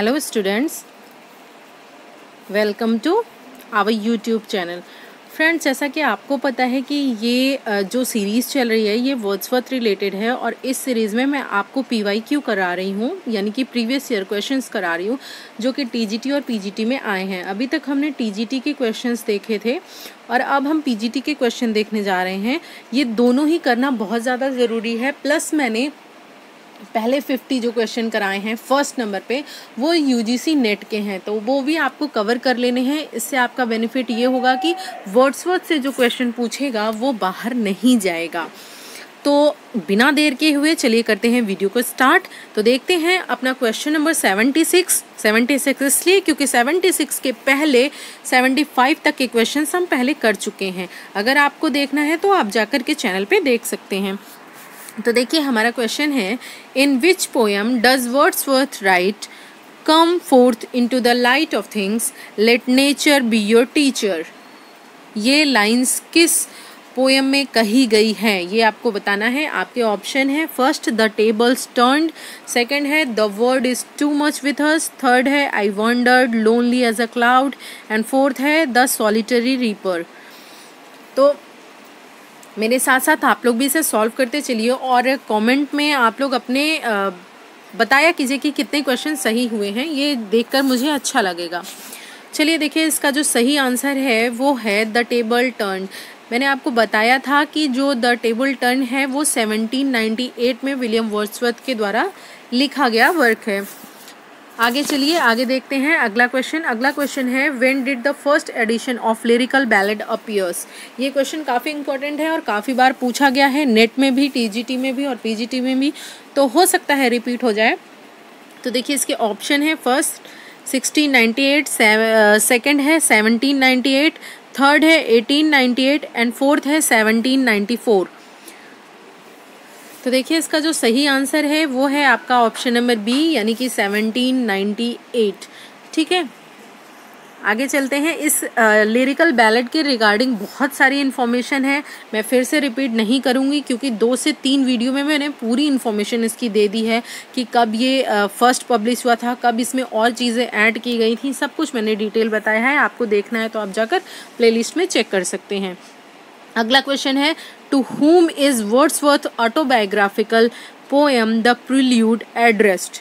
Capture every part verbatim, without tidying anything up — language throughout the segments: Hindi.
Hello students, welcome to our YouTube channel. Friends, जैसा कि आपको पता है कि ये जो सीरीज़ चल रही है ये वर्ड्सवर्थ रिलेटेड है और इस सीरीज़ में मैं आपको पी वाई क्यू करा रही हूँ, यानी कि प्रीवियस ईयर क्वेश्चंस करा रही हूँ जो कि टीजीटी और पीजीटी में आए हैं. अभी तक हमने टीजीटी के क्वेश्चंस देखे थे और अब हम पीजीटी के क्वेश्चन देखने जा रहे हैं. ये दोनों ही करना बहुत ज़्यादा ज़रूरी है. प्लस मैंने पहले पचास जो क्वेश्चन कराए हैं फर्स्ट नंबर पे वो यूजीसी नेट के हैं, तो वो भी आपको कवर कर लेने हैं. इससे आपका बेनिफिट ये होगा कि वर्ड्सवर्थ से जो क्वेश्चन पूछेगा वो बाहर नहीं जाएगा. तो बिना देर के हुए चलिए करते हैं वीडियो को स्टार्ट. तो देखते हैं अपना question number seventy six. Seventy six इसलिए क्योंकि सेवेंटी सिक्स के पहले सेवेंटी फाइव तक के क्वेश्चन हम पहले कर चुके हैं. अगर आपको देखना है तो आप जाकर के चैनल पर देख सकते हैं. तो देखिए हमारा क्वेश्चन है, in which poem does Wordsworth write come forth into the light of things let nature be your teacher. ये लाइन्स किस पोएम में कही गई है ये आपको बताना है. आपके ऑप्शन है first the tables turned, second है the world is too much with us, third है I wandered lonely as a cloud and fourth है द सॉलिटरी रीपर. तो मेरे साथ साथ आप लोग भी इसे सॉल्व करते चलिए और कमेंट में आप लोग अपने आ, बताया कीजिए कि कितने क्वेश्चन सही हुए हैं. ये देखकर मुझे अच्छा लगेगा. चलिए देखिए इसका जो सही आंसर है वो है द टेबल टर्न. मैंने आपको बताया था कि जो द टेबल टर्न है वो सेवेंटीन नाइंटी एट में विलियम वर्ड्सवर्थ के द्वारा लिखा गया वर्क है. आगे चलिए आगे देखते हैं अगला क्वेश्चन. अगला क्वेश्चन है when did the first edition of lyrical ballad appears. ये क्वेश्चन काफ़ी इंपॉर्टेंट है और काफ़ी बार पूछा गया है नेट में भी, टीजीटी में भी और पीजीटी में भी, तो हो सकता है रिपीट हो जाए. तो देखिए इसके ऑप्शन है first sixteen ninety eight, second है सेवेंटीन नाइंटी एट, थर्ड है eighteen ninety eight and fourth है सेवेंटीन नाइंटी फोर. तो देखिए इसका जो सही आंसर है वो है आपका ऑप्शन नंबर बी, यानी कि सेवेंटीन नाइंटी एट. ठीक है, आगे चलते हैं. इस लिरिकल बैलेड के रिगार्डिंग बहुत सारी इन्फॉर्मेशन है. मैं फिर से रिपीट नहीं करूँगी क्योंकि दो से तीन वीडियो में मैंने पूरी इन्फॉर्मेशन इसकी दे दी है कि कब ये फर्स्ट पब्लिश हुआ था, कब इसमें और चीज़ें ऐड की गई थी, सब कुछ मैंने डिटेल बताया है. आपको देखना है तो आप जाकर प्लेलिस्ट में चेक कर सकते हैं. अगला क्वेश्चन है to whom is Wordsworth autobiographical poem the prelude addressed.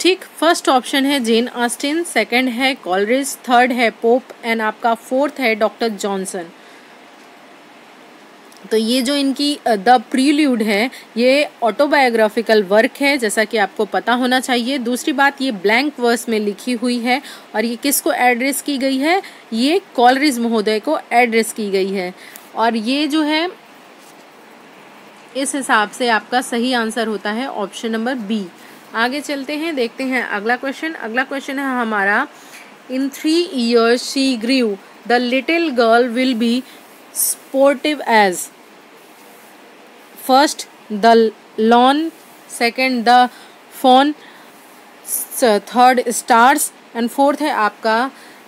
ठीक, फर्स्ट ऑप्शन है जेन ऑस्टिन, सेकंड है कॉलरिज, थर्ड है पोप एंड आपका फोर्थ है डॉक्टर जॉनसन. तो ये जो इनकी द प्रील्यूड है ये ऑटोबायोग्राफिकल वर्क है जैसा कि आपको पता होना चाहिए. दूसरी बात, ये ब्लैंक वर्स में लिखी हुई है और ये किसको एड्रेस की गई है, ये कॉलरिज महोदय को एड्रेस की गई है. और ये जो है इस हिसाब से आपका सही आंसर होता है ऑप्शन नंबर बी. आगे चलते हैं, देखते हैं अगला क्वेश्चन. अगला क्वेश्चन है हमारा, in three years she grew the little girl will be sportive as. First the lawn, second the fawn, third stars and fourth है आपका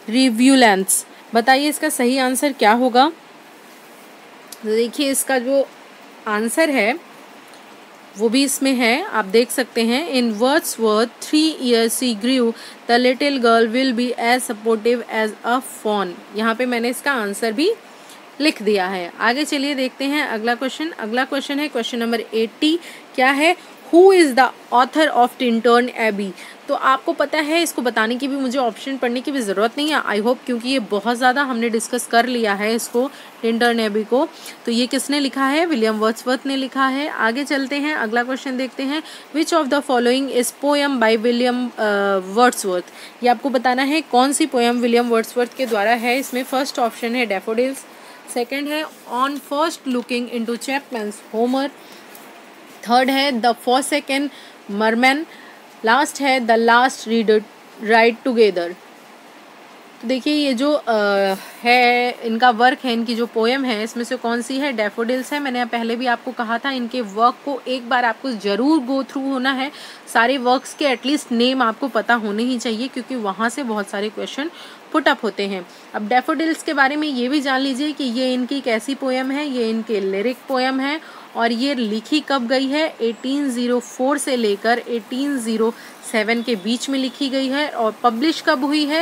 रिव्यूलेंस. बताइए इसका सही आंसर क्या होगा. तो देखिए इसका जो आंसर है वो भी इसमें है, आप देख सकते हैं. In Wordsworth three years she grew the little girl will be as supportive as a fawn. यहाँ पे मैंने इसका आंसर भी लिख दिया है. आगे चलिए देखते हैं अगला क्वेश्चन. अगला क्वेश्चन है क्वेश्चन नंबर एट्टी. क्या है, who is the author of Tintern Abbey. तो आपको पता है, इसको बताने की भी मुझे ऑप्शन पढ़ने की भी ज़रूरत नहीं है आई होप, क्योंकि ये बहुत ज़्यादा हमने डिस्कस कर लिया है इसको, टिंटर्न एबी को. तो ये किसने लिखा है, विलियम वर्ड्सवर्थ ने लिखा है. आगे चलते हैं अगला क्वेश्चन देखते हैं. Which of the following is poem by William Wordsworth. ये आपको बताना है कौन सी पोएम विलियम वर्ड्सवर्थ के द्वारा है. इसमें फर्स्ट ऑप्शन है डैफोडिल्स, सेकेंड है on first looking into Chapman's Homer, third है द फॉरसेकन मरमैन, लास्ट है the last reader right together. तो देखिए ये जो आ, है इनका वर्क है, इनकी जो पोएम है इसमें से कौन सी है, डैफोडिल्स है. मैंने पहले भी आपको कहा था इनके वर्क को एक बार आपको ज़रूर गो थ्रू होना है. सारे वर्क्स के एटलीस्ट नेम आपको पता होने ही चाहिए क्योंकि वहाँ से बहुत सारे क्वेश्चन पुट अप होते हैं। अब डैफोडिल्स के बारे में ये भी जान लीजिए कि ये इनकी कैसी पोएम है, ये इनके लिरिक पोएम है और ये लिखी कब गई है, अठारह सौ चार से लेकर अठारह सौ सात के बीच में लिखी गई है और पब्लिश कब हुई है,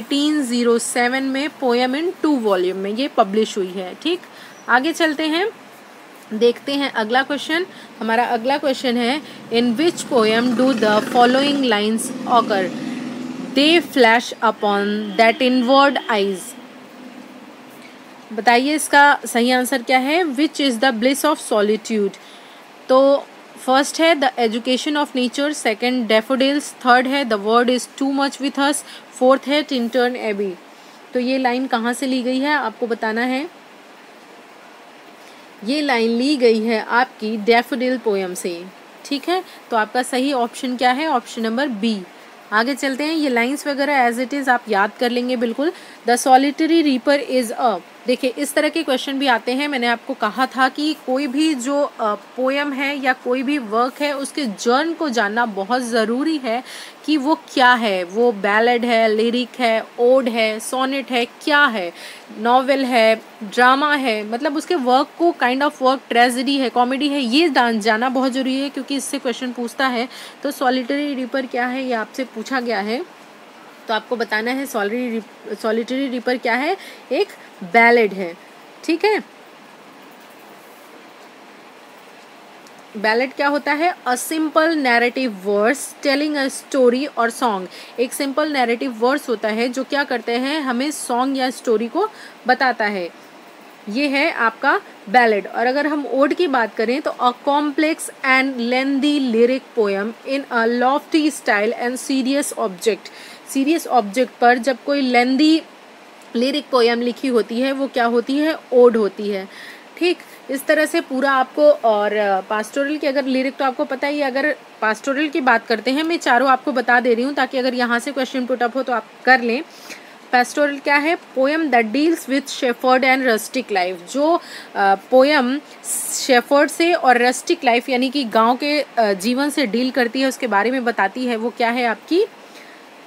अठारह सौ सात में पोएम इन टू वॉल्यूम में ये पब्लिश हुई है। ठीक, आगे चलते हैं, देखते हैं अगला क्वेश्चन। हमारा अगला क्वेश्चन है, in which poem do the following lines occur, they flash upon that inward eyes. बताइए इसका सही आंसर क्या है, which is the bliss of solitude. तो फर्स्ट है the education of nature, second daffodils, third है the word is too much with us, fourth है टिंटर्न एबी। तो ये लाइन कहाँ से ली गई है आपको बताना है। ये लाइन ली गई है आपकी डैफोडिल पोएम से। ठीक है, तो आपका सही ऑप्शन क्या है, ऑप्शन नंबर बी। आगे चलते हैं, ये लाइंस वगैरह एज इट इज़ आप याद कर लेंगे बिल्कुल। The solitary reaper is a, देखिए इस तरह के क्वेश्चन भी आते हैं। मैंने आपको कहा था कि कोई भी जो पोएम है या कोई भी वर्क है उसके जर्न को जानना बहुत ज़रूरी है कि वो क्या है, वो बैलेड है, लिरिक है, ओड है, सोनेट है, क्या है, नॉवेल है, ड्रामा है, मतलब उसके वर्क को, काइंड ऑफ वर्क, ट्रेजेडी है, कॉमेडी है, ये जानना बहुत ज़रूरी है क्योंकि इससे क्वेश्चन पूछता है। तो सॉलिटरी रीपर क्या है ये आपसे पूछा गया है, तो आपको बताना है सॉलिटरी सॉलिटरी रीपर क्या है, एक बैलेड है। ठीक है, बैलेड क्या होता है, a simple narrative verse telling a story और सॉन्ग। एक सिंपल नैरेटिव वर्स होता है जो क्या करते हैं, हमें सॉन्ग या स्टोरी को बताता है, ये है आपका बैलेड। और अगर हम ओड की बात करें तो a complex and lengthy lyric poem in a lofty style and serious object. Serious object पर जब कोई लेंदी लिरिक पोएम लिखी होती है वो क्या होती है, ओड होती है। ठीक, इस तरह से पूरा आपको। और पास्टोरल की अगर लिरिक तो आपको पता ही, अगर पास्टोरल की बात करते हैं, मैं चारों आपको बता दे रही हूँ ताकि अगर यहाँ से क्वेश्चन पुट अप हो तो आप कर लें। पेस्टोरल क्या है, poem that deals with shepherd and rustic life. जो पोएम शेफर्ड से और रस्टिक लाइफ यानी कि गांव के जीवन से डील करती है उसके बारे में बताती है, वो क्या है आपकी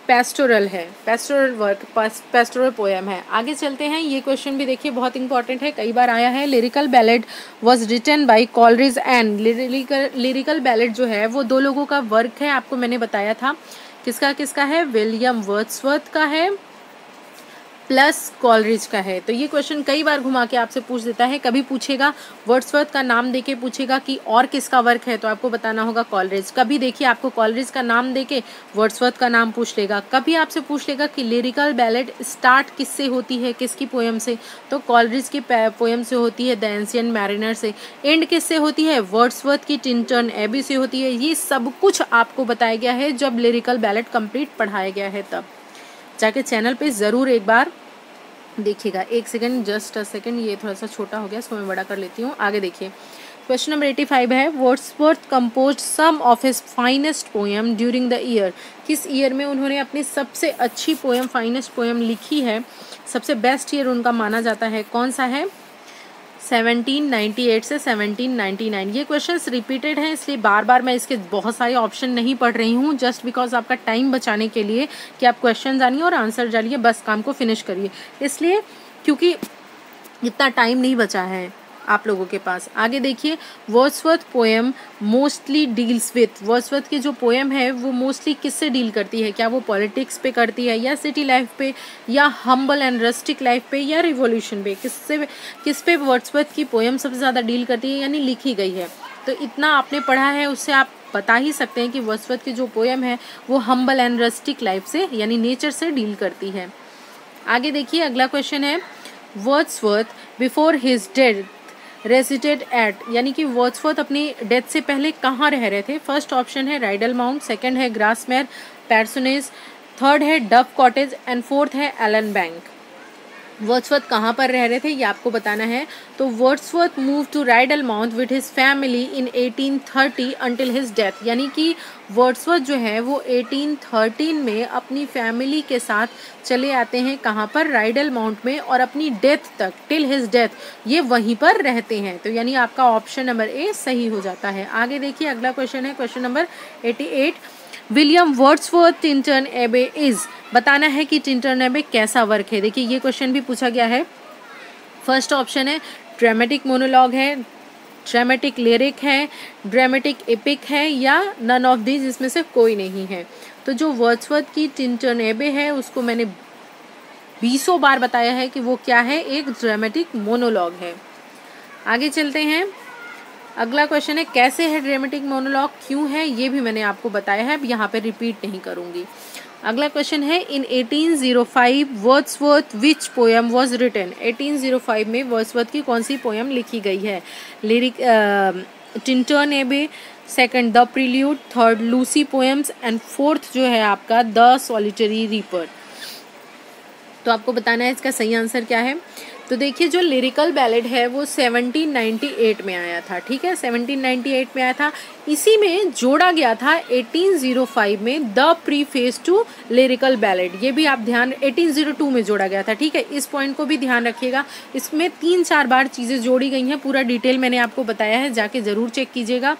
पेस्टोरल है, पेस्टोरल वर्क, पेस्टोरल पोएम है। आगे चलते हैं, ये क्वेश्चन भी देखिए बहुत इंपॉर्टेंट है, कई बार आया है। Lyrical ballad was written by Coleridge and, lyrical lyrical ballad जो है वो दो लोगों का वर्क है, आपको मैंने बताया था। किसका किसका है, विलियम वर्ड्सवर्थ का है प्लस कॉलरिज का है। तो ये क्वेश्चन कई बार घुमा के आपसे पूछ देता है, कभी पूछेगा वर्ड्सवर्थ का नाम देके पूछेगा कि और किसका वर्क है, तो आपको बताना होगा कॉलरिज। कभी देखिए आपको कॉलरिज का नाम देके वर्ड्सवर्थ का नाम पूछ लेगा। कभी आपसे पूछ लेगा कि लिरिकल बैलेड स्टार्ट किससे होती है, किसकी पोएम से, तो कॉलरिज की पोएम से होती है, द एंशियन मैरिनर से। एंड किससे होती है, वर्ड्सवर्थ की टिंटर्न एबी से होती है। ये सब कुछ आपको बताया गया है जब लिरिकल बैलेड कंप्लीट पढ़ाया गया है, तब जाके चैनल पे ज़रूर एक बार देखिएगा। एक सेकंड, जस्ट अ सेकंड, ये थोड़ा सा छोटा हो गया, इसको मैं बड़ा कर लेती हूँ। आगे देखिए, क्वेश्चन नंबर पचासी है, Wordsworth compose some of his finest poem during the year. किस ईयर में उन्होंने अपनी सबसे अच्छी पोएम, फाइनेस्ट पोएम लिखी है, सबसे बेस्ट ईयर उनका माना जाता है, कौन सा है, सेवनटीन नाइन्टी एट से सेवनटीन नाइन्टी नाइन। ये क्वेश्चंस रिपीटेड हैं इसलिए बार बार मैं इसके बहुत सारे ऑप्शन नहीं पढ़ रही हूँ, जस्ट बिकॉज आपका टाइम बचाने के लिए कि आप क्वेश्चन जानिए और आंसर जानिए, बस काम को फिनिश करिए, इसलिए क्योंकि इतना टाइम नहीं बचा है आप लोगों के पास। आगे देखिए, Wordsworth poem mostly deals with, Wordsworth की जो पोएम है वो मोस्टली किससे डील करती है, क्या वो पॉलिटिक्स पे करती है, या सिटी लाइफ पे, या हम्बल एंड रस्टिक लाइफ पे, या रिवॉल्यूशन पे, किससे किस पे वर्ड्सवर्थ की पोएम सबसे ज़्यादा डील करती है यानी लिखी गई है। तो इतना आपने पढ़ा है, उससे आप बता ही सकते हैं कि वर्ड्सवर्थ की जो पोएम है वो हम्बल एंड रस्टिक लाइफ से यानी नेचर से डील करती है। आगे देखिए, अगला क्वेश्चन है, Wordsworth before his death resided at, यानी कि वर्ड्सवर्थ अपनी डेथ से पहले कहाँ रह रहे थे। फर्स्ट ऑप्शन है राइडल माउंट, सेकंड है ग्रासमेर पैरसोनेस, थर्ड है डव कॉटेज एंड फोर्थ है एलन बैंक। वर्ड्सवर्थ कहाँ पर रह रहे थे ये आपको बताना है। तो Wordsworth move to Rydal Mount with his family in eighteen thirty until his death, यानी कि वर्ड्सवर्थ जो है वो एटीन थर्टीन में अपनी फैमिली के साथ चले आते हैं, कहाँ पर, राइडल माउंट में, और अपनी डेथ तक, टिल हिज डेथ, ये वहीं पर रहते हैं। तो यानी आपका ऑप्शन नंबर ए सही हो जाता है। आगे देखिए, अगला क्वेश्चन है, क्वेश्चन नंबर अठासी, William Wordsworth Tintern Abbey is, बताना है कि टिंटन एबे कैसा वर्क है। देखिए ये क्वेश्चन भी पूछा गया है। फर्स्ट ऑप्शन है ड्रामेटिक मोनोलॉग है, ड्रामेटिक लिरिक है, ड्रामेटिक एपिक है, या नन ऑफ दिस, इसमें से कोई नहीं है। तो जो वर्ड्सवर्थ की टिंटन एबे है उसको मैंने बीसों बार बताया है कि वो क्या है, एक ड्रामेटिक मोनोलॉग है। आगे चलते हैं, अगला क्वेश्चन है कैसे है ड्रामेटिक मोनोलॉग, क्यों है, ये भी मैंने आपको बताया है, अब यहाँ पे रिपीट नहीं करूँगी। अगला क्वेश्चन है in eighteen o five Wordsworth which poem was written, eighteen o five में वर्ड्सवर्थ की कौन सी पोएम लिखी गई है। Lyric Tintern Abbey, second the prelude, third Lucy poems, and fourth जो है आपका द सॉलिटरी रीपर। तो आपको बताना है इसका सही आंसर क्या है। तो देखिए जो लिरिकल बैलेड है वो सेवनटीन नाइंटी एट में आया था, ठीक है, सेवनटीन नाइंटी एट में आया था। इसी में जोड़ा गया था एटीन ओ फाइव में the preface to lyrical ballad, ये भी आप ध्यान, एटीन ओ टू में जोड़ा गया था, ठीक है, इस पॉइंट को भी ध्यान रखिएगा। इसमें तीन चार बार चीज़ें जोड़ी गई हैं, पूरा डिटेल मैंने आपको बताया है, जाके ज़रूर चेक कीजिएगा।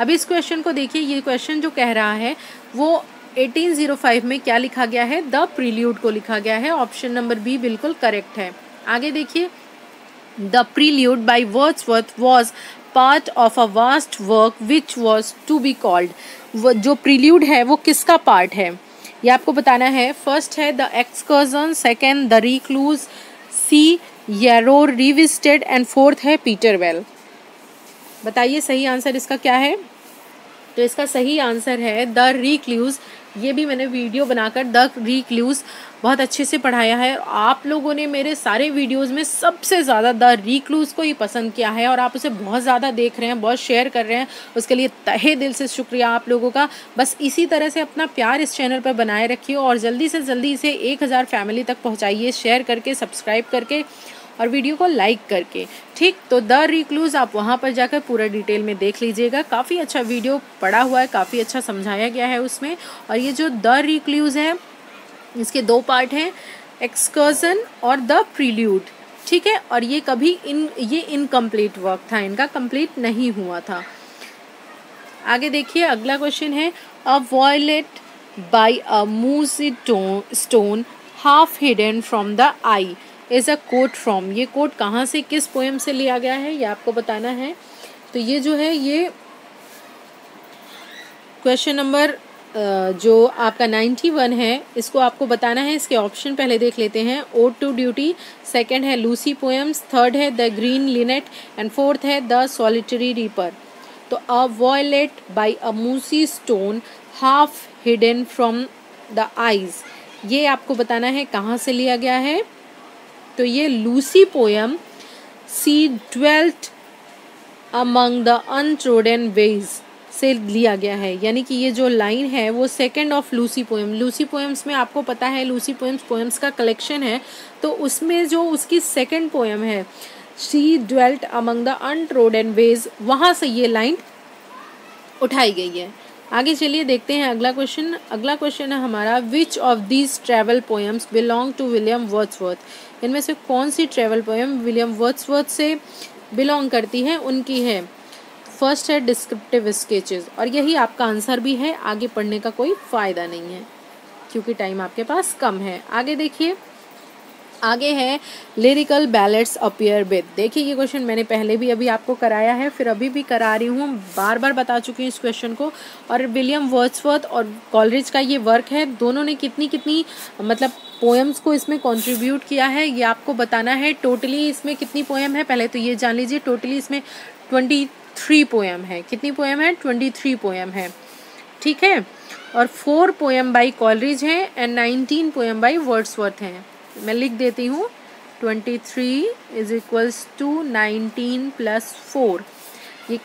अब इस क्वेश्चन को देखिए, ये क्वेश्चन जो कह रहा है वो एटीन ओ फाइव में क्या लिखा गया है, द प्रील्यूड को लिखा गया है। ऑप्शन नंबर बी बिल्कुल करेक्ट है। आगे देखिए, the prelude by Wordsworth was part of a vast work which was to be called, जो प्रील्यूड है वो किसका पार्ट है ये आपको बताना है। फर्स्ट है the excursion, second the recluse, C Yarrow revisited, and fourth है पीटर वेल। बताइए सही आंसर इसका क्या है। तो इसका सही आंसर है द रिक्लूज। ये भी मैंने वीडियो बनाकर द रिक्लूज बहुत अच्छे से पढ़ाया है। आप लोगों ने मेरे सारे वीडियोस में सबसे ज़्यादा द रिक्लूज को ही पसंद किया है और आप उसे बहुत ज़्यादा देख रहे हैं, बहुत शेयर कर रहे हैं, उसके लिए तहे दिल से शुक्रिया आप लोगों का। बस इसी तरह से अपना प्यार इस चैनल पर बनाए रखिए और जल्दी से जल्दी इसे एक हज़ार फैमिली तक पहुँचाइए, शेयर करके, सब्सक्राइब करके और वीडियो को लाइक करके, ठीक। तो द रिक्लूज आप वहां पर जाकर पूरा डिटेल में देख लीजिएगा, काफ़ी अच्छा वीडियो पड़ा हुआ है, काफ़ी अच्छा समझाया गया है उसमें। और ये जो द रिक्लूज है इसके दो पार्ट हैं, एक्सकर्सन और द प्रील्यूड, ठीक है, और ये कभी इन ये इनकम्प्लीट वर्क था, इनका कंप्लीट नहीं हुआ था। आगे देखिए, अगला क्वेश्चन है a violet by a mossy stone half hidden from the eye is a quote from, ये कोट कहाँ से, किस पोएम से लिया गया है, ये आपको बताना है। तो ये जो है ये क्वेश्चन नंबर जो आपका नाइंटी वन है इसको आपको बताना है। इसके ऑप्शन पहले देख लेते हैं, ओड टू ड्यूटी, सेकंड है लूसी पोएम्स, थर्ड है the green linnet, and fourth है द सॉलिटरी रीपर। तो a violet by a mossy stone half hidden from the eyes, ये आपको बताना है कहाँ से लिया गया है। तो ये Lucy poem, she dwelt among the untrodden ways से लिया गया है, यानी कि ये जो लाइन है वो second of Lucy poem, Lucy poems में आपको पता है लूसी पोएम्स पोएम्स का कलेक्शन है, तो उसमें जो उसकी सेकंड पोएम है she dwelt among the untrodden ways, वहाँ से ये लाइन उठाई गई है। आगे चलिए देखते हैं अगला क्वेश्चन। अगला क्वेश्चन है हमारा which of these travel poems belong to William Wordsworth, इनमें से कौन सी ट्रैवल पोएम विलियम वर्ड्सवर्थ से बिलोंग करती है, उनकी है। फर्स्ट है डिस्क्रिप्टिव स्केचेस और यही आपका आंसर भी है, आगे पढ़ने का कोई फ़ायदा नहीं है क्योंकि टाइम आपके पास कम है। आगे देखिए, आगे है लिरिकल बैलेड्स अपीयर विद। देखिए ये क्वेश्चन मैंने पहले भी अभी आपको कराया है, फिर अभी भी करा रही हूँ, बार बार बता चुकी हूँ इस क्वेश्चन को। और विलियम वर्ड्सवर्थ और कॉलरिज का ये वर्क है, दोनों ने कितनी कितनी मतलब पोएम्स को इसमें कंट्रीब्यूट किया है ये आपको बताना है। टोटली इसमें कितनी पोएम है पहले तो ये जान लीजिए, टोटली इसमें ट्वेंटी थ्री पोएम है। कितनी पोएम है, ट्वेंटी थ्री पोएम है, ठीक है, और फोर पोएम बाय कॉलरिज है and nineteen poem by Wordsworth है। मैं लिख देती हूँ, twenty three is equals to nineteen plus four, ये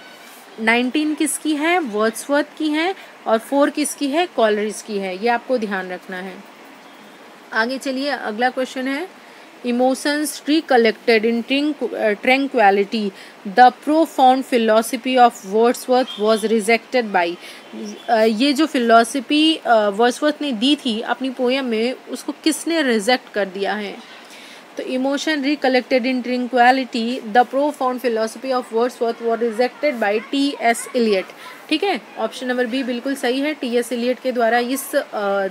नाइनटीन किसकी है, वर्ड्सवर्थ की है, और फोर किसकी है, कॉलरिज की है, ये आपको ध्यान रखना है। आगे चलिए, अगला क्वेश्चन है emotions recollected in tranquillity the profound philosophy of Wordsworth was rejected by, ये जो फिलॉसफी वर्ड्सवर्थ ने दी थी अपनी पोएम में उसको किसने रिजेक्ट कर दिया है। तो emotion recollected in ट्रिंक्वालिटी, the profound philosophy of Wordsworth was rejected by T S Eliot. ठीक है, ऑप्शन नंबर बी बिल्कुल सही है। टी एस इलियट के द्वारा इस आ,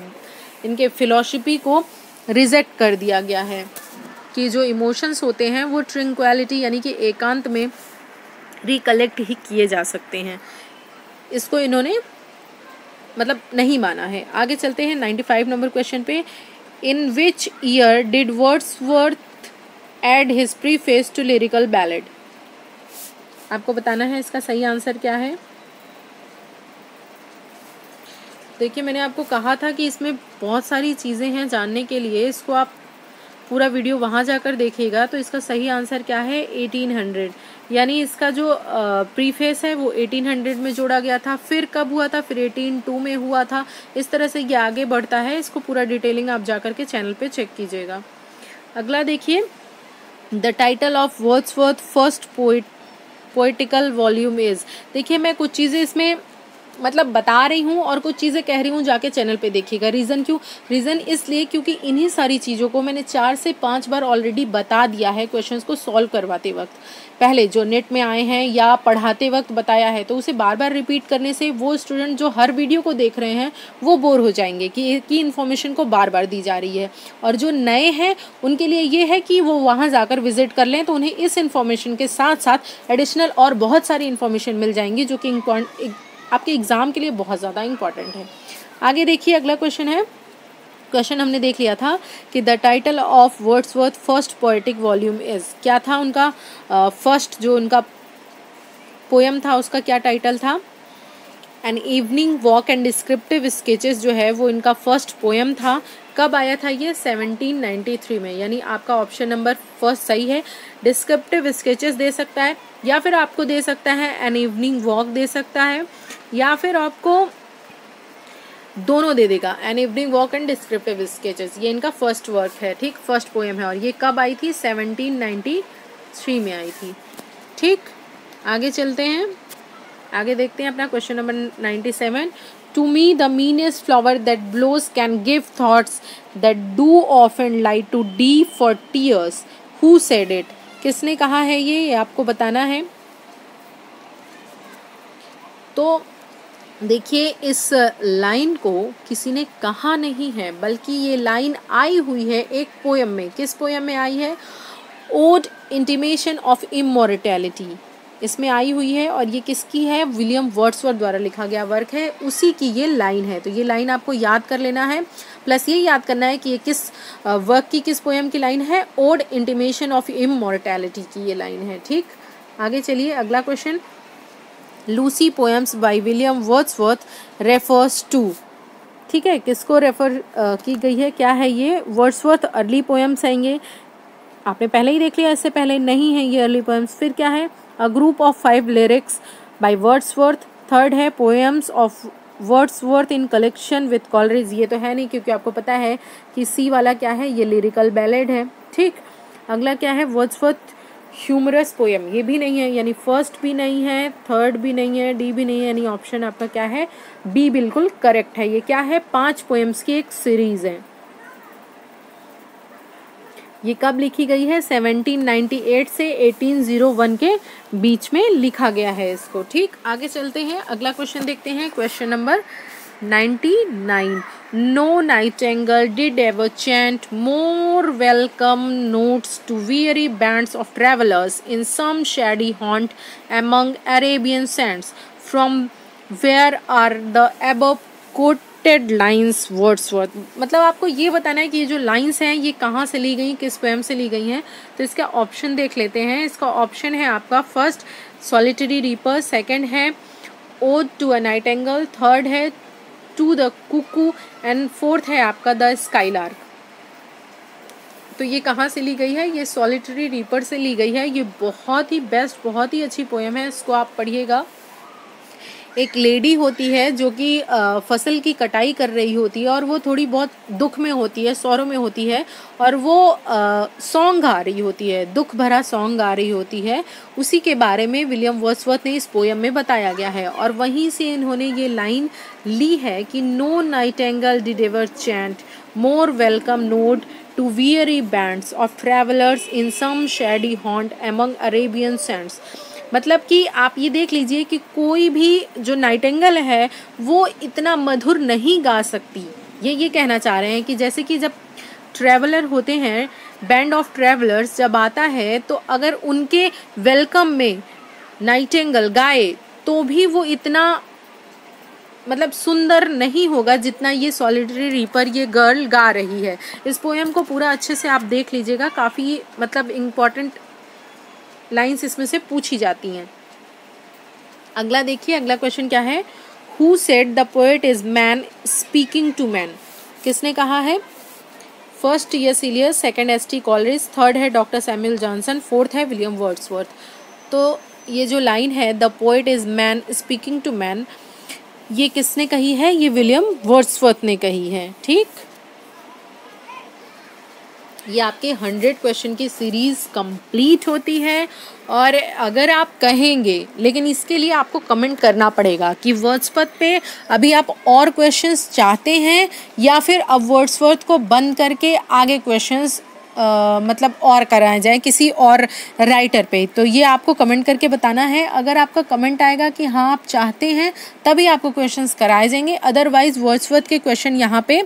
इनके फिलॉसफी को रिजेक्ट कर दिया गया है कि जो इमोशंस होते हैं वो ट्रिंक्वालिटी यानी कि एकांत में रिकलेक्ट ही किए जा सकते हैं, इसको इन्होंने मतलब नहीं माना है। आगे चलते हैं नाइन्टी फाइव नंबर क्वेश्चन पे। In which year did Wordsworth add his preface to lyrical ballad? आपको बताना है इसका सही आंसर क्या है। देखिए मैंने आपको कहा था कि इसमें बहुत सारी चीज़ें हैं जानने के लिए, इसको आप पूरा वीडियो वहाँ जाकर देखिएगा। तो इसका सही आंसर क्या है, एटीन हंड्रेड, यानी इसका जो प्रीफेस है वो एटीन हंड्रेड में जोड़ा गया था। फिर कब हुआ था, फिर एटीन ओ टू में हुआ था। इस तरह से ये आगे बढ़ता है, इसको पूरा डिटेलिंग आप जाकर के चैनल पे चेक कीजिएगा। अगला देखिए, the title of Wordsworth first poet poetical volume is. देखिए मैं कुछ चीज़ें इसमें मतलब बता रही हूँ और कुछ चीज़ें कह रही हूँ, जाके चैनल पे देखिएगा। रीज़न क्यों? रीज़न इसलिए क्योंकि इन्हीं सारी चीज़ों को मैंने चार से पांच बार ऑलरेडी बता दिया है क्वेश्चंस को सॉल्व करवाते वक्त, पहले जो नेट में आए हैं या पढ़ाते वक्त बताया है। तो उसे बार बार रिपीट करने से वो स्टूडेंट जो हर वीडियो को देख रहे हैं वो बोर हो जाएंगे कि एक ही इन्फॉर्मेशन को बार बार दी जा रही है। और जो नए हैं उनके लिए ये है कि वो वहाँ जाकर विजिट कर लें, तो उन्हें इस इन्फॉर्मेशन के साथ साथ एडिशनल और बहुत सारी इन्फॉर्मेशन मिल जाएंगी जो कि आपके एग्ज़ाम के लिए बहुत ज़्यादा इंपॉर्टेंट है। आगे देखिए, अगला क्वेश्चन है, क्वेश्चन हमने देख लिया था कि the title of Wordsworth first poetic volume is, क्या था उनका फर्स्ट जो उनका पोएम था उसका क्या टाइटल था। An evening walk and descriptive sketches जो है वो इनका फर्स्ट पोएम था। कब आया था ये, सेवनटीन नाइन्टी थ्री में, यानी आपका ऑप्शन नंबर फर्स्ट सही है। डिस्क्रिप्टिव स्केचेस दे सकता है, या फिर आपको दे सकता है एन इवनिंग वॉक दे सकता है, या फिर आपको दोनों दे देगा, an evening walk and descriptive sketches. ये इनका फर्स्ट वर्क है, ठीक, फर्स्ट पोएम है। और ये कब आई थी, सेवनटीन नाइन्टी थ्री में आई थी। ठीक, आगे चलते हैं, आगे देखते हैं अपना question number ninety seven. To me the meanest flower that blows can give thoughts that do often lie too deep for tears, who said it? किसने कहा है ये, ये आपको बताना है। तो देखिए इस लाइन को किसी ने कहा नहीं है, बल्कि ये लाइन आई हुई है एक पोएम में। किस पोएम में आई है, ओड इंटिमेशन ऑफ इमोर्टैलिटी, इसमें आई हुई है। और ये किसकी है, विलियम वर्ड्सवर्थ द्वारा लिखा गया वर्क है, उसी की ये लाइन है। तो ये लाइन आपको याद कर लेना है, प्लस ये याद करना है कि ये किस वर्क की, किस पोएम की लाइन है, ओड इंटिमेशन ऑफ इमोर्टैलिटी की ये लाइन है। ठीक, आगे चलिए, अगला question, Lucy poems by William Wordsworth refers to, ठीक है, किसको रेफर की गई है, क्या है ये, वर्ड्सवर्थ अर्ली पोएम्स हैं ये, आपने पहले ही देख लिया, इससे पहले नहीं है ये अर्ली पोएम्स। फिर क्या है, a group of five lyrics by Wordsworth, third है poems of Wordsworth in collection with Coleridge, ये तो है नहीं क्योंकि आपको पता है कि सी वाला क्या है, ये लिरिकल बैलेड है। ठीक, अगला क्या है, वर्ड्सवर्थ ह्यूमरस पोएम, ये भी नहीं है, यानी फर्स्ट भी नहीं है, थर्ड भी नहीं है, डी भी नहीं है, यानी ऑप्शन आपका क्या है, बी बिल्कुल करेक्ट है। ये क्या है, पांच पोएम्स की एक सीरीज है। ये कब लिखी गई है, सेवनटीन नाइन्टी एट से एटीन ओ वन के बीच में लिखा गया है इसको। ठीक, आगे चलते हैं, अगला क्वेश्चन देखते हैं, question number ninety nine. No nightingale did ever chant more welcome notes to weary bands of travellers in some shady haunt among Arabian sands, from where are the above quoted lines Wordsworth? मतलब आपको ये बताना है कि ये जो लाइन्स हैं ये कहाँ से ली गई, किस पोएम से ली गई हैं। तो इसका ऑप्शन देख लेते हैं, इसका ऑप्शन है आपका फर्स्ट सॉलिटरी रीपर, सेकंड है ode to a nightingale, third है to the cuckoo and fourth है आपका द स्काईलार्क। तो ये कहाँ से ली गई है, ये सॉलिटरी रीपर से ली गई है। ये बहुत ही बेस्ट, बहुत ही अच्छी पोएम है, इसको आप पढ़िएगा। एक लेडी होती है जो कि फसल की कटाई कर रही होती है और वो थोड़ी बहुत दुख में होती है, सौरों में होती है, और वो सॉन्ग गा रही होती है, दुख भरा सॉन्ग गा रही होती है। उसी के बारे में विलियम वर्ड्सवर्थ ने इस पोएम में बताया गया है और वहीं से इन्होंने ये लाइन ली है कि no nightingale did ever chant more welcome note to weary bands of travelers in some shady haunt among Arabian sands. मतलब कि आप ये देख लीजिए कि कोई भी जो नाइटिंगेल है वो इतना मधुर नहीं गा सकती, ये ये कहना चाह रहे हैं कि जैसे कि जब ट्रैवलर होते हैं, बैंड ऑफ ट्रैवलर्स जब आता है तो अगर उनके वेलकम में नाइटिंगेल गाए तो भी वो इतना मतलब सुंदर नहीं होगा जितना ये सॉलिटरी रीपर ये गर्ल गा रही है। इस पोएम को पूरा अच्छे से आप देख लीजिएगा, काफ़ी मतलब इम्पॉर्टेंट लाइंस इसमें से पूछी जाती हैं। अगला देखिए, अगला क्वेश्चन क्या है, who said the poet is man speaking to man, किसने कहा है? First T S Eliot, second S T Coleridge, third है डॉक्टर सैमुअल जॉनसन, फोर्थ है विलियम वर्ड्सवर्थ। तो ये जो लाइन है the poet is man speaking to man, ये किसने कही है? ये विलियम वर्ड्सवर्थ ने कही है। ठीक, ये आपके हंड्रेड क्वेश्चन की सीरीज़ कंप्लीट होती है। और अगर आप कहेंगे, लेकिन इसके लिए आपको कमेंट करना पड़ेगा कि वर्ड्सवर्थ पे अभी आप और क्वेश्चंस चाहते हैं या फिर अब वर्ड्सवर्थ को बंद करके आगे क्वेश्चंस Uh, मतलब और कराया जाए किसी और राइटर पे, तो ये आपको कमेंट करके बताना है। अगर आपका कमेंट आएगा कि हाँ आप चाहते हैं तभी आपको क्वेश्चंस कराए जाएंगे, अदरवाइज वर्ड्सवर्थ के क्वेश्चन यहाँ पे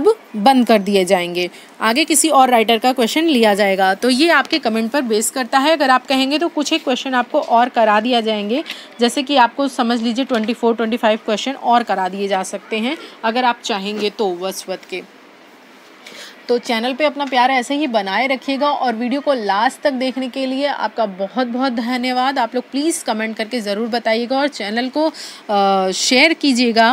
अब बंद कर दिए जाएंगे, आगे किसी और राइटर का क्वेश्चन लिया जाएगा। तो ये आपके कमेंट पर बेस करता है। अगर आप कहेंगे तो कुछ एक क्वेश्चन आपको और करा दिया जाएंगे, जैसे कि आपको समझ लीजिए twenty four twenty five question और करा दिए जा सकते हैं अगर आप चाहेंगे तो वर्ड्सवर्थ के। तो चैनल पे अपना प्यार ऐसे ही बनाए रखिएगा और वीडियो को लास्ट तक देखने के लिए आपका बहुत बहुत धन्यवाद। आप लोग प्लीज़ कमेंट करके ज़रूर बताइएगा और चैनल को आ, शेयर कीजिएगा,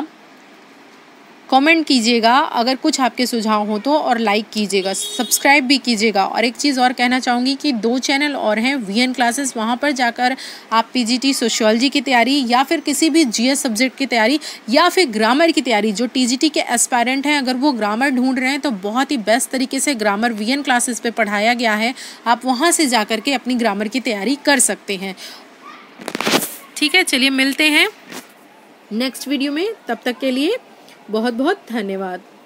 कमेंट कीजिएगा अगर कुछ आपके सुझाव हो तो, और लाइक कीजिएगा, सब्सक्राइब भी कीजिएगा। और एक चीज़ और कहना चाहूँगी कि दो चैनल और हैं वीएन क्लासेस, वहाँ पर जाकर आप पीजीटी सोशियोलॉजी की तैयारी या फिर किसी भी जीएस सब्जेक्ट की तैयारी या फिर ग्रामर की तैयारी, जो टीजीटी के एस्पायरेंट हैं अगर वो ग्रामर ढूंढ रहे हैं तो बहुत ही बेस्ट तरीके से ग्रामर वीएन क्लासेस पर पढ़ाया गया है, आप वहाँ से जा कर के अपनी ग्रामर की तैयारी कर सकते हैं। ठीक है, चलिए मिलते हैं नेक्स्ट वीडियो में, तब तक के लिए बहुत बहुत धन्यवाद।